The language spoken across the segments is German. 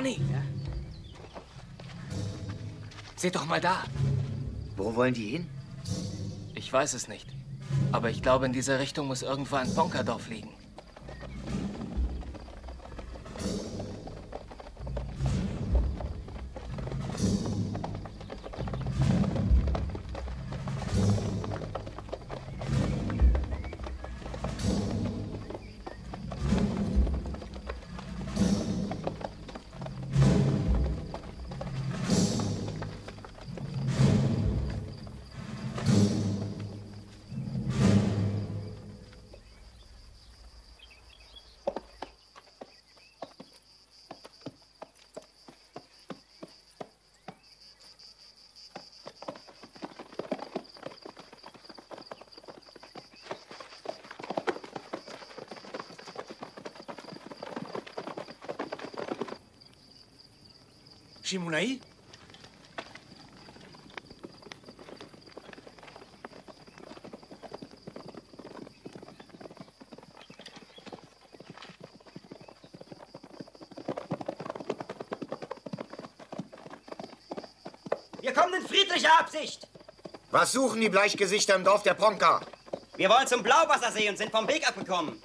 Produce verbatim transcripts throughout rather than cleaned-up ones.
Conny! Ja? Seht doch mal da. Wo wollen die hin? Ich weiß es nicht. Aber ich glaube, in dieser Richtung muss irgendwo ein Ponka-Dorf liegen. Shimunai? Wir kommen in friedlicher Absicht. Was suchen die Bleichgesichter im Dorf der Ponka? Wir wollen zum Blauwassersee und sind vom Weg abgekommen.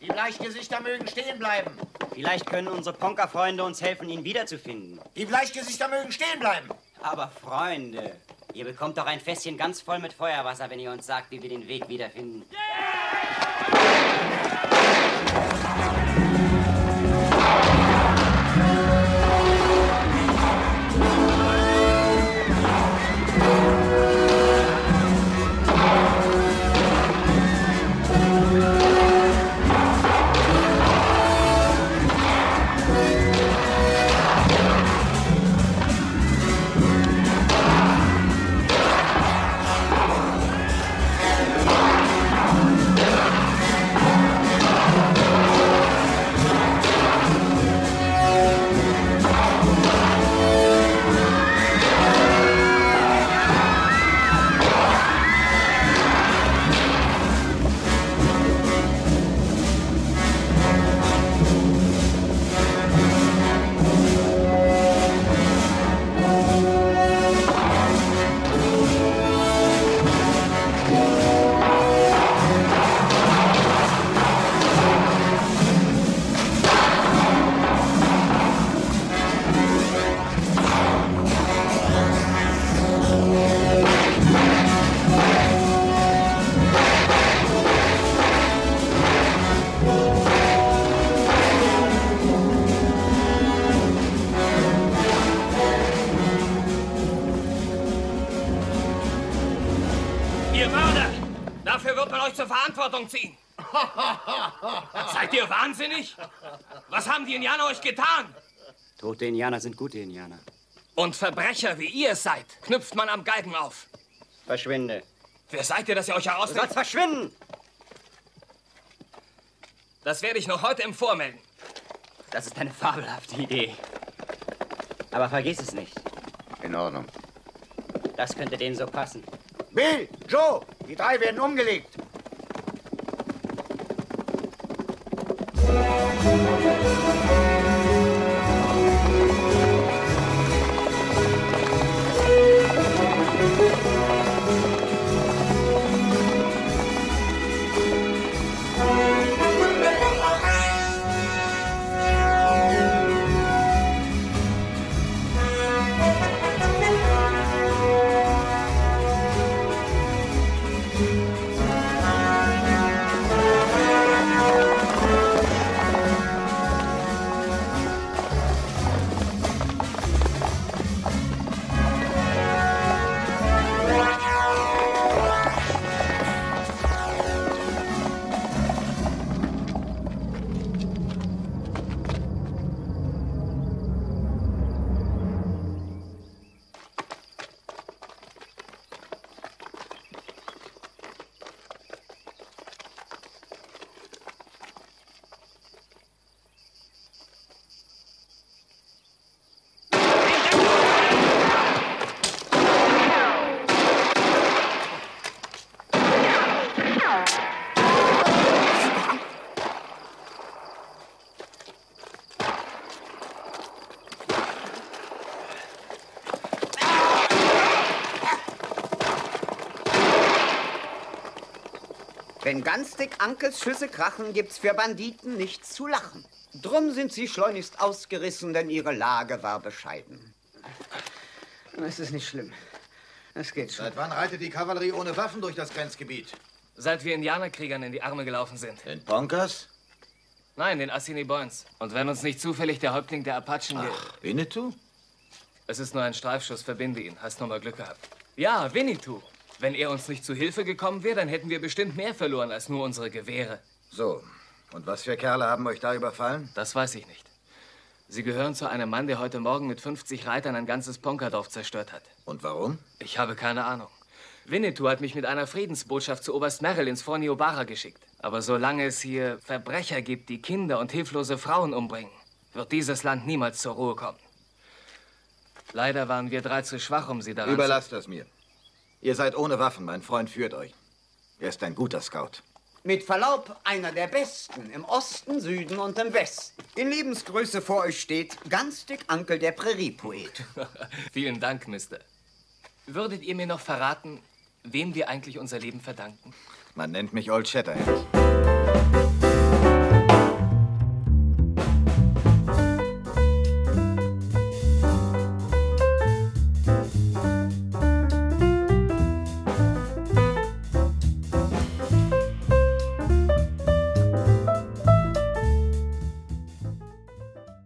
Die Bleichgesichter mögen stehen bleiben. Vielleicht können unsere Ponka-Freunde uns helfen, ihn wiederzufinden. Die Bleichgesichter mögen stehen bleiben. Aber Freunde, ihr bekommt doch ein Fässchen ganz voll mit Feuerwasser, wenn ihr uns sagt, wie wir den Weg wiederfinden. Ziehen. Seid ihr wahnsinnig? Was haben die Indianer euch getan? Tote Indianer sind gute Indianer. Und Verbrecher, wie ihr seid, knüpft man am Galgen auf. Verschwinde. Wer seid ihr, dass ihr euch herausnimmt? Du sollst verschwinden! Das werde ich noch heute im Vormelden. Das ist eine fabelhafte Idee. Aber vergiss es nicht. In Ordnung. Das könnte denen so passen. Bill, Joe, die drei werden umgelegt. Wenn Gunstick Uncles Schüsse krachen, gibt's für Banditen nichts zu lachen. Drum sind sie schleunigst ausgerissen, denn ihre Lage war bescheiden. Es ist nicht schlimm. Es geht schon. Seit wann reitet die Kavallerie ohne Waffen durch das Grenzgebiet? Seit wir Indianerkriegern in die Arme gelaufen sind. Den Poncas? Nein, den Assini-Boynes. Und wenn uns nicht zufällig der Häuptling der Apachen... Ach, Winnetou? Es ist nur ein Streifschuss, verbinde ihn. Hast noch mal Glück gehabt. Ja, Winnetou. Wenn er uns nicht zu Hilfe gekommen wäre, dann hätten wir bestimmt mehr verloren als nur unsere Gewehre. So. Und was für Kerle haben euch da überfallen? Das weiß ich nicht. Sie gehören zu einem Mann, der heute Morgen mit fünfzig Reitern ein ganzes Ponca-Dorf zerstört hat. Und warum? Ich habe keine Ahnung. Winnetou hat mich mit einer Friedensbotschaft zu Oberst Merrill ins Fort Niobara geschickt. Aber solange es hier Verbrecher gibt, die Kinder und hilflose Frauen umbringen, wird dieses Land niemals zur Ruhe kommen. Leider waren wir drei zu schwach, um sie daran zu... Überlasst das mir. Ihr seid ohne Waffen, mein Freund führt euch. Er ist ein guter Scout. Mit Verlaub, einer der Besten im Osten, Süden und im Westen. In Lebensgröße vor euch steht Gunstick Uncle, der Präriepoet. Vielen Dank, Mister. Würdet ihr mir noch verraten, wem wir eigentlich unser Leben verdanken? Man nennt mich Old Shatterhand.